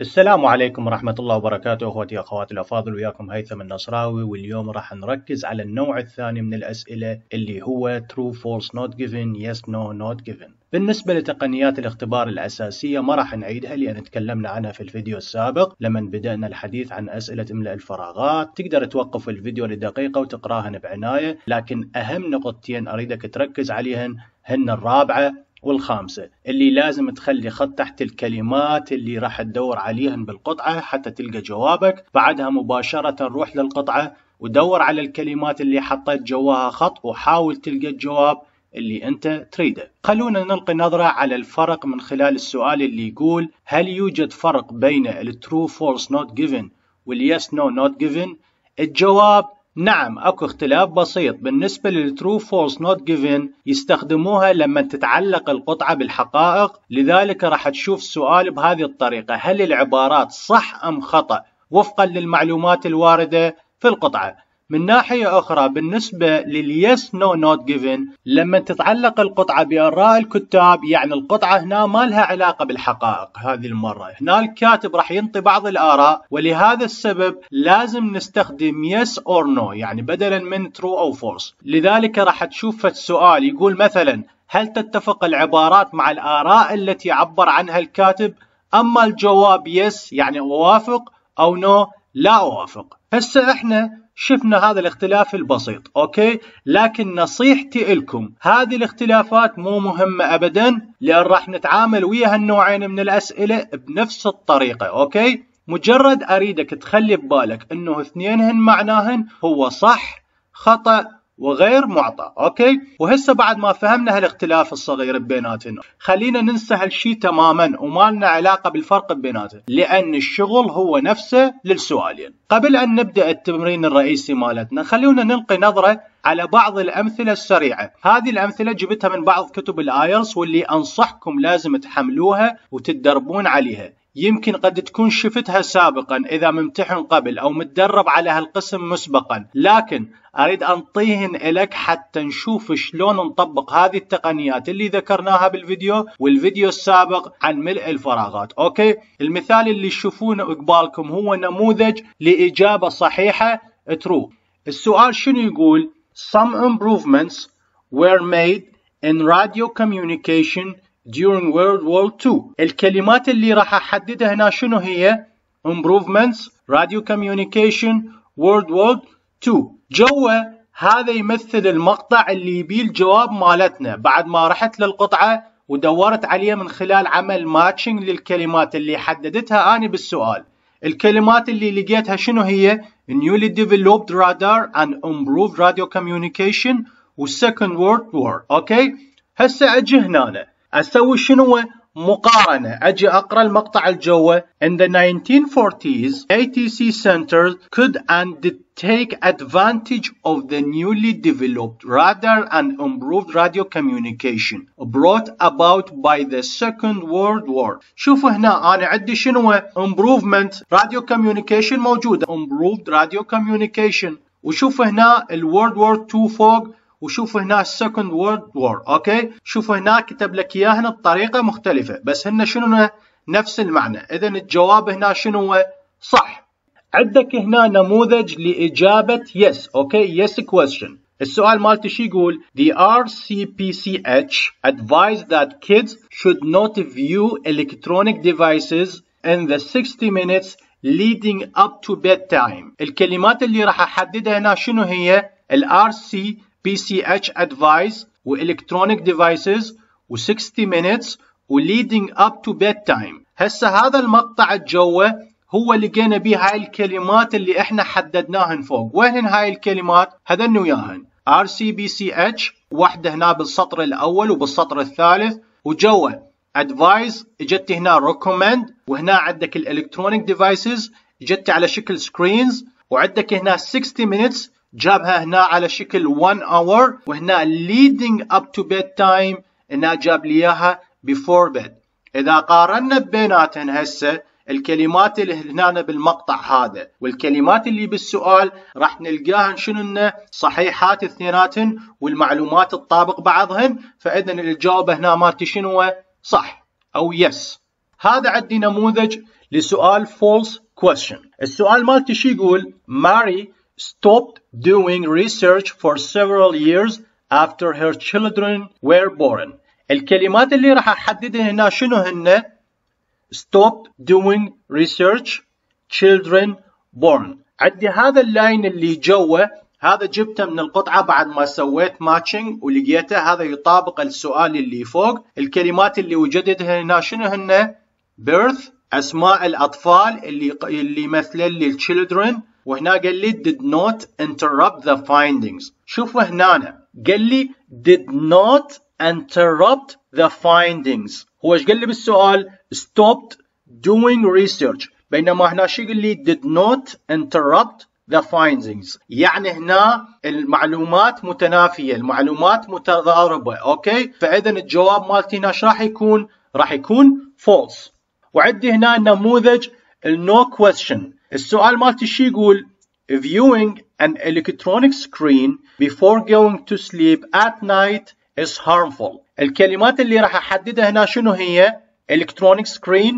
السلام عليكم ورحمة الله وبركاته أخوتي أخواتي الأفاضل، وياكم هيثم النصراوي. واليوم راح نركز على النوع الثاني من الأسئلة اللي هو True False Not Given Yes No Not Given. بالنسبة لتقنيات الاختبار الأساسية ما راح نعيدها لأن تكلمنا عنها في الفيديو السابق لما بدأنا الحديث عن أسئلة إملاء الفراغات. تقدر توقف الفيديو لدقيقة وتقراهن بعناية، لكن أهم نقطتين أريدك تركز عليهن هن الرابعة والخامسة، اللي لازم تخلي خط تحت الكلمات اللي راح تدور عليهن بالقطعة حتى تلقى جوابك. بعدها مباشرة روح للقطعة ودور على الكلمات اللي حطيت جواها خط وحاول تلقى الجواب اللي انت تريده. خلونا نلقي نظرة على الفرق من خلال السؤال اللي يقول هل يوجد فرق بين الترو فولس نوت جيفن واليس نو نوت جيفن؟ الجواب نعم، اكو اختلاف بسيط. بالنسبة للترو فولس نوت جيفن يستخدموها لما تتعلق القطعة بالحقائق، لذلك راح تشوف السؤال بهذه الطريقة: هل العبارات صح ام خطأ وفقا للمعلومات الواردة في القطعة؟ من ناحية أخرى بالنسبة لليس نو نوت جيفن لما تتعلق القطعة بآراء الكتاب، يعني القطعة هنا ما لها علاقة بالحقائق هذه المرة، هنا الكاتب راح ينطي بعض الآراء، ولهذا السبب لازم نستخدم يس أور نو، يعني بدلا من ترو أو فورس. لذلك راح تشوف السؤال يقول مثلا هل تتفق العبارات مع الآراء التي عبر عنها الكاتب؟ أما الجواب يس يعني أوافق، أو نو لا أوافق. هسه احنا شفنا هذا الاختلاف البسيط، اوكي، لكن نصيحتي إلكم هذه الاختلافات مو مهمة ابدا، لان راح نتعامل ويا هالنوعين من الاسئلة بنفس الطريقة، اوكي. مجرد اريدك تخلي ببالك انه اثنينهن معناهن هو صح خطأ وغير معطى، اوكي. وهسه بعد ما فهمنا هالاختلاف الصغير بيناتنا خلينا ننسى هالشي تماما وما لنا علاقه بالفرق بيناتنا، لان الشغل هو نفسه للسؤالين. قبل ان نبدا التمرين الرئيسي مالتنا خلونا نلقي نظره على بعض الامثله السريعه. هذه الامثله جبتها من بعض كتب الايلتس واللي انصحكم لازم تحملوها وتتدربون عليها، يمكن قد تكون شفتها سابقا إذا ممتحن قبل أو متدرب على هالقسم مسبقا، لكن أريد أنطيهن إلك حتى نشوف شلون نطبق هذه التقنيات اللي ذكرناها بالفيديو والفيديو السابق عن ملء الفراغات، أوكي. المثال اللي تشوفونه قبالكم هو نموذج لإجابة صحيحة true. السؤال شنو يقول؟ Some improvements were made in radio communication during World War II. الكلمات اللي راح أحددها هنا شنو هي؟ improvements، radio communication، World War II. جوا هذا يمثل المقطع اللي يبيه الجواب مالتنا بعد ما رحت للقطعة ودورت عليه من خلال عمل ماتشنج للكلمات اللي حددتها أنا بالسؤال. الكلمات اللي لقيتها شنو هي؟ newly developed radar and improved radio communication و second world war. أوكي؟ هسه أجي هنا أسوي شنو؟ مقارنة. أجي أقرأ المقطع الجوة. In the 1940s, ATC centers could and take advantage of the newly developed radar and improved radio communication brought about by the Second World War. شوفوا هنا أنا عندي شنو؟ improvement radio communication موجودة. improved radio communication. وشوفوا هنا ال World War II فوق. وشوفوا هنا Second World War، أوكي؟ شوفوا هنا كتب لك إياهن بطريقة مختلفة، بس هن شنو؟ نفس المعنى، إذا الجواب هنا شنو؟ صح. عندك هنا نموذج لإجابة Yes، أوكي؟ Yes question. السؤال مالتي شو يقول؟ The RCPCH advised that kids should not view electronic devices in the 60 minutes leading up to bedtime. الكلمات اللي راح أحددها هنا شنو هي؟ ال RCPCH advice و electronic devices و 60 minutes و leading up to bedtime. هسه هذا المقطع الجوه هو لقينا به هاي الكلمات اللي احنا حددناهن فوق. وين هاي الكلمات؟ هذن وياهن RCPCH واحده هنا بالسطر الاول وبالسطر الثالث، وجوه advice اجت هنا recommend، وهنا عندك electronic devices اجت على شكل screens، وعندك هنا 60 minutes جابها هنا على شكل 1 hour، وهنا leading up to bedtime هنا جاب لي اياها before bed. اذا قارنا بيناتهم هسه الكلمات اللي هنا بالمقطع هذا والكلمات اللي بالسؤال راح نلقاهن شنو؟ صحيحات اثنيناتهن والمعلومات تطابق بعضهن، فاذا الجواب هنا مالتي شنو؟ صح او يس. هذا عندي نموذج لسؤال false question. السؤال مالتي شو يقول؟ Mary stopped doing research for several years after her children were born. الكلمات اللي راح احددها هنا شنو هن؟ stopped doing research, children born. عندي هذا اللاين اللي جوه، هذا جبته من القطعة بعد ما سويت ماتشنج ولقيته، هذا يطابق السؤال اللي فوق. الكلمات اللي وجدتها هنا شنو هن؟ birth، اسماء الاطفال اللي مثل لي الchildren. وهنا قال لي did not interrupt the findings. شوفوا هنا قال لي did not interrupt the findings. هو ايش قال لي بالسؤال؟ stopped doing research، بينما هنا شو قال لي؟ did not interrupt the findings. يعني هنا المعلومات متنافية، المعلومات متضاربة، اوكي؟ فاذا الجواب مالتي هنا ايش راح يكون؟ راح يكون false. وعندي هنا النموذج no question. السؤال مالتي شو يقول؟ viewing an electronic screen before going to sleep at night is harmful. الكلمات اللي راح احددها هنا شنو هي؟ electronic screen,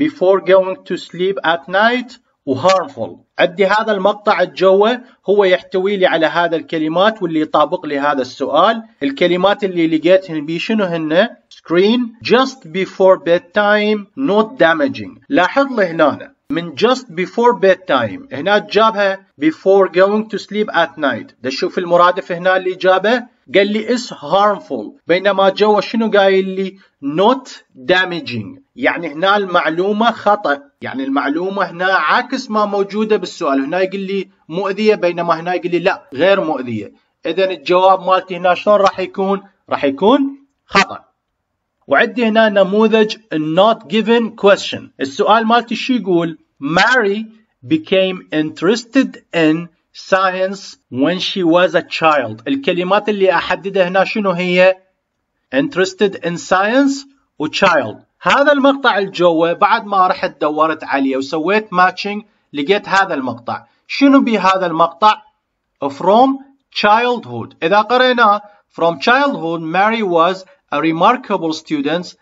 before going to sleep at night و harmful. عندي هذا المقطع الجوه هو يحتوي لي على هذا الكلمات واللي يطابق لي هذا السؤال. الكلمات اللي لقيتهن بي شنو هن؟ screen just before bedtime not damaging. لاحظ لي هنا من just before bedtime هنا جابها before going to sleep at night. دشوف المرادف هنا اللي جابه، قال لي is harmful، بينما جوا شنو قايل لي؟ not damaging. يعني هنا المعلومة خطأ، يعني المعلومة هنا عكس ما موجودة بالسؤال. هنا يقول لي مؤذية، بينما هنا يقول لي لا غير مؤذية. إذا الجواب مالتي هنا شلون راح يكون؟ راح يكون خطأ. وعندي هنا نموذج not given question. السؤال مالتي شو يقول؟ Mary became interested in science when she was a child. الكلمات اللي احددها هنا شنو هي؟ interested in science و child. هذا المقطع الجوه بعد ما رحت دورت عليه وسويت ماتشنج لقيت هذا المقطع. شنو بي هذا المقطع؟ from childhood. اذا قرأنا from childhood Mary was a remarkable student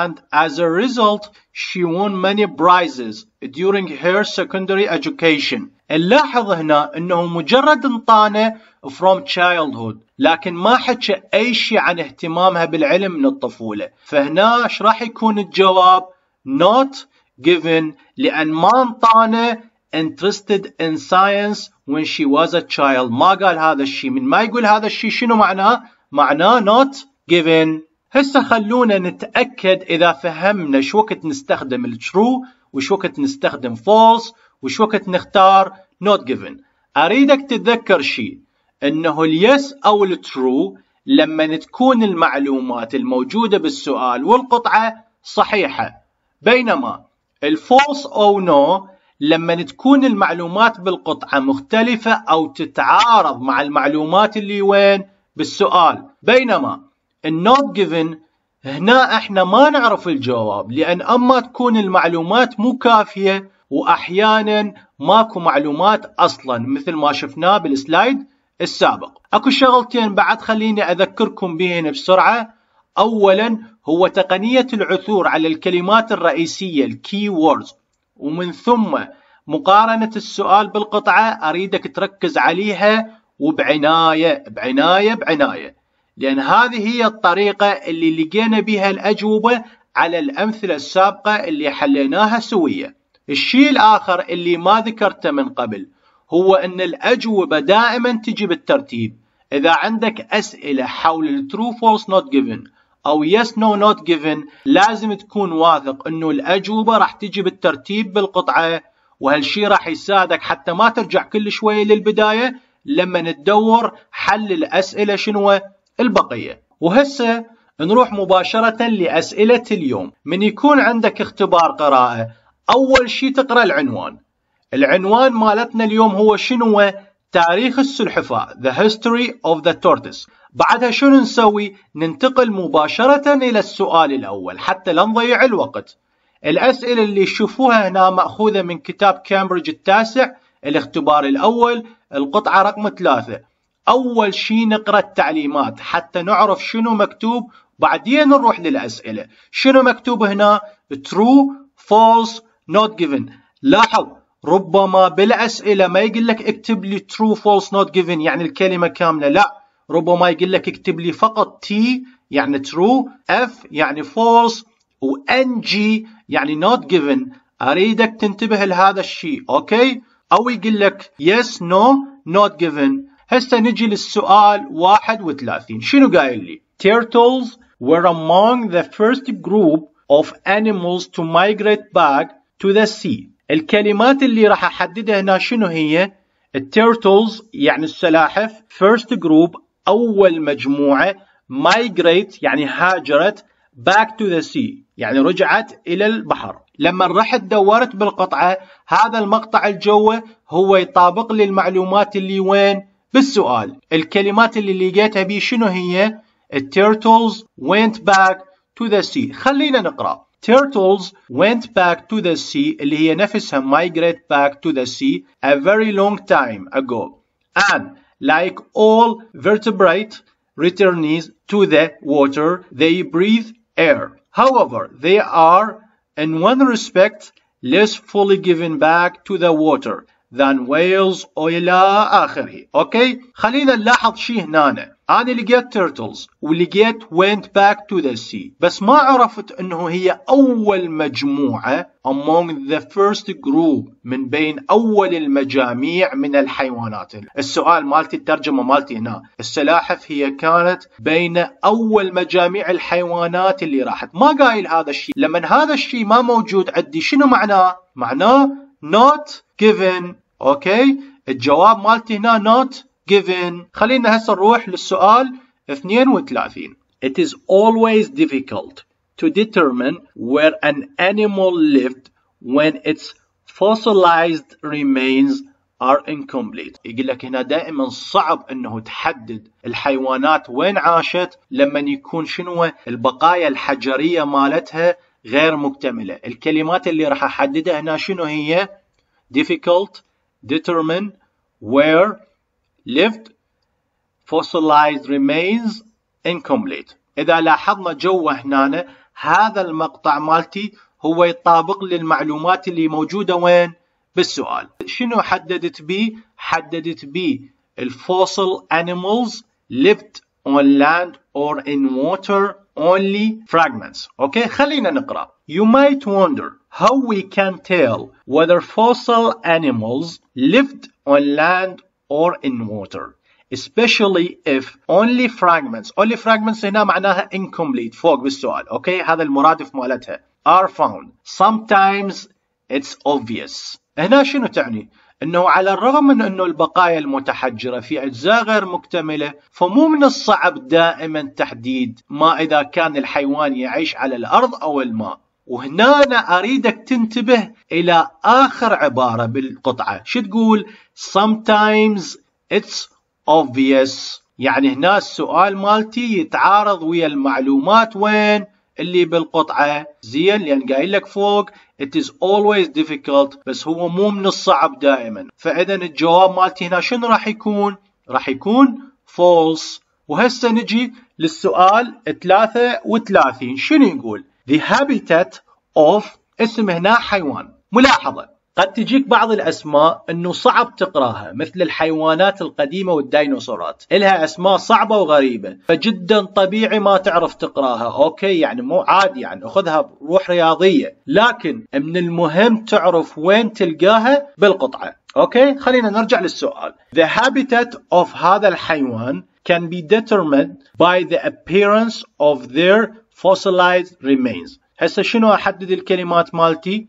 and as a result she won many prizes during her secondary education. نلاحظ هنا انه مجرد انطانا from childhood، لكن ما حكى اي شيء عن اهتمامها بالعلم من الطفوله. فهنا ايش راح يكون الجواب؟ not given، لان ما انطانا interested in science when she was a child. ما قال هذا الشيء. من ما يقول هذا الشيء شنو معناه؟ معناه not given. هسه خلونا نتاكد اذا فهمنا شو وقت نستخدم الترو وشو وقت نستخدم false وش وقت نختار not given. أريدك تتذكر شيء، أنه اليس أو الترو لما تكون المعلومات الموجودة بالسؤال والقطعة صحيحة، بينما الفولس أو نو لما تكون المعلومات بالقطعة مختلفة أو تتعارض مع المعلومات اللي وين بالسؤال. بينما not given هنا إحنا ما نعرف الجواب، لأن أما تكون المعلومات مو كافية واحيانا ماكو معلومات اصلا مثل ما شفناه بالسلايد السابق. اكو شغلتين بعد خليني اذكركم بهن بسرعه. اولا هو تقنيه العثور على الكلمات الرئيسيه الكي ووردز، ومن ثم مقارنه السؤال بالقطعه اريدك تركز عليها وبعنايه بعنايه بعنايه، لان هذه هي الطريقه اللي لقينا بها الاجوبه على الامثله السابقه اللي حليناها سويه. الشيء الآخر اللي ما ذكرته من قبل هو أن الأجوبة دائما تجي بالترتيب. إذا عندك أسئلة حول true false not given أو yes no not given لازم تكون واثق أنه الأجوبة راح تجي بالترتيب بالقطعة، وهالشي راح يساعدك حتى ما ترجع كل شوية للبداية لما نتدور حل الأسئلة شنو البقية. وهسه نروح مباشرة لأسئلة اليوم. من يكون عندك اختبار قراءة أول شيء تقرأ العنوان. العنوان مالتنا اليوم هو شنو؟ تاريخ السلحفاة The History of the Tortoise. بعدها شنو نسوي؟ ننتقل مباشرة إلى السؤال الأول حتى لا نضيع الوقت. الأسئلة اللي تشوفوها هنا مأخوذة من كتاب كامبريدج التاسع الاختبار الأول القطعة رقم 3. أول شيء نقرأ التعليمات حتى نعرف شنو مكتوب، بعدين نروح للأسئلة. شنو مكتوب هنا؟ True False not given. لاحظ ربما بالأسئلة ما يقول لك اكتب لي true false not given يعني الكلمة كاملة، لا، ربما يقول لك اكتب لي فقط T يعني true، F يعني false، وNG يعني not given. أريدك تنتبه لهذا الشيء، أوكي؟ أو يقول لك yes no not given. هسه نجي للسؤال 31. شنو قايل لي؟ Turtles were among the first group of animals to migrate back to the sea. الكلمات اللي راح أحددها هنا شنو هي؟ التيرتلز يعني السلاحف، first group أول مجموعة، migrate يعني هاجرت، back to the sea يعني رجعت إلى البحر. لما رحت دورت بالقطعة، هذا المقطع الجوي هو يطابق لي المعلومات اللي وين؟ بالسؤال. الكلمات اللي لقيتها بي شنو هي؟ التيرتلز went back to the sea. خلينا نقرأ. Turtles went back to the sea اللي هي نفسها migrate back to the sea a very long time ago and like all vertebrate returnees to the water they breathe air. However, they are in one respect less fully given back to the water than whales وإلى آخره. أوكي؟ خلينا نلاحظ شيء هنا. أنا لقيت turtles ولقيت went back to the sea، بس ما عرفت أنه هي أول مجموعة among the first group من بين أول المجاميع من الحيوانات. السؤال مالتي الترجمة مالتي هنا السلاحف هي كانت بين أول مجاميع الحيوانات اللي راحت، ما قايل هذا الشيء. لمن هذا الشيء ما موجود عندي شنو معناه؟ معناه not given. أوكي؟ الجواب مالتي هنا not given. خلينا هسه نروح للسؤال 32. It is always difficult to determine where an animal lived when its fossilized remains are incomplete. يقول لك هنا دائما صعب انه تحدد الحيوانات وين عاشت لما يكون شنو البقايا الحجرية مالتها غير مكتملة. الكلمات اللي راح احددها هنا شنو هي؟ difficult، determine، where، lived، fossilized remains، incomplete. إذا لاحظنا جوا هنا هذا المقطع مالتي هو يطابق للمعلومات اللي موجودة وين؟ بالسؤال. شنو حددت بي؟ حددت بي الفوسل animals lived on land or in water only fragments. أوكي؟ خلينا نقرأ. You might wonder how we can tell whether fossil animals lived on land or in water, especially if only fragments. Only fragments هنا معناها incomplete فوق بالسؤال. أوكي، هذا المرادف مالتها are found. Sometimes it's obvious. هنا شنو تعني؟ إنه على الرغم من إنه البقايا المتحجرة في أجزاء غير مكتملة، فمو من الصعب دائما تحديد ما إذا كان الحيوان يعيش على الأرض أو الماء. وهنا أنا أريدك تنتبه إلى آخر عبارة بالقطعة، شو تقول؟ Sometimes it's obvious. يعني هنا السؤال مالتي يتعارض ويا المعلومات وين؟ اللي بالقطعة. زين، لأن قايل لك فوق It is always difficult، بس هو مو من الصعب دائما. فإذا الجواب مالتي هنا شنو راح يكون؟ راح يكون false. وهسه نجي للسؤال 33. شنو يقول؟ The habitat of اسم هنا حيوان. ملاحظة، قد تجيك بعض الأسماء أنه صعب تقراها، مثل الحيوانات القديمة والديناصورات إلها أسماء صعبة وغريبة، فجدا طبيعي ما تعرف تقراها. أوكي، يعني مو عادي، يعني أخذها بروح رياضية، لكن من المهم تعرف وين تلقاها بالقطعة. أوكي، خلينا نرجع للسؤال. The habitat of هذا الحيوان can be determined by the appearance of their fossilized remains. هسه شنو أحدد الكلمات مالتي؟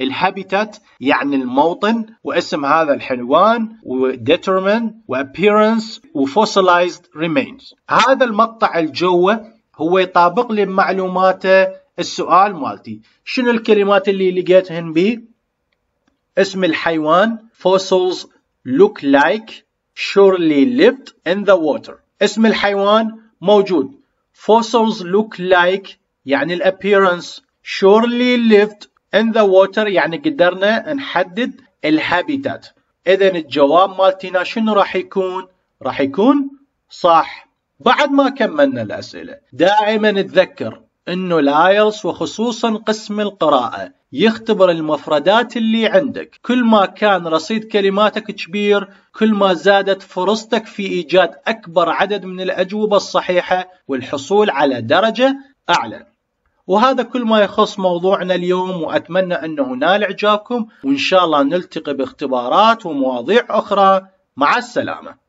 الهابيتات يعني الموطن، واسم هذا الحيوان، وdetermine، وappearance، وfossilized remains. هذا المقطع الجوي هو يطابق لي معلوماته السؤال مالتي. شنو الكلمات اللي لقيتهن بي؟ اسم الحيوان fossils look like surely lived in the water. اسم الحيوان موجود. Fossils look like يعني الابيرنس، surely lived in the water يعني قدرنا نحدد الهابيتات. إذا الجواب مالتنا شنو راح يكون؟ راح يكون صح. بعد ما كملنا الأسئلة، دائما اتذكر إنه الآيلتس وخصوصا قسم القراءة يختبر المفردات اللي عندك. كل ما كان رصيد كلماتك كبير كل ما زادت فرصتك في إيجاد أكبر عدد من الأجوبة الصحيحة والحصول على درجة أعلى. وهذا كل ما يخص موضوعنا اليوم، وأتمنى أنه نال إعجابكم، وإن شاء الله نلتقي باختبارات ومواضيع أخرى. مع السلامة.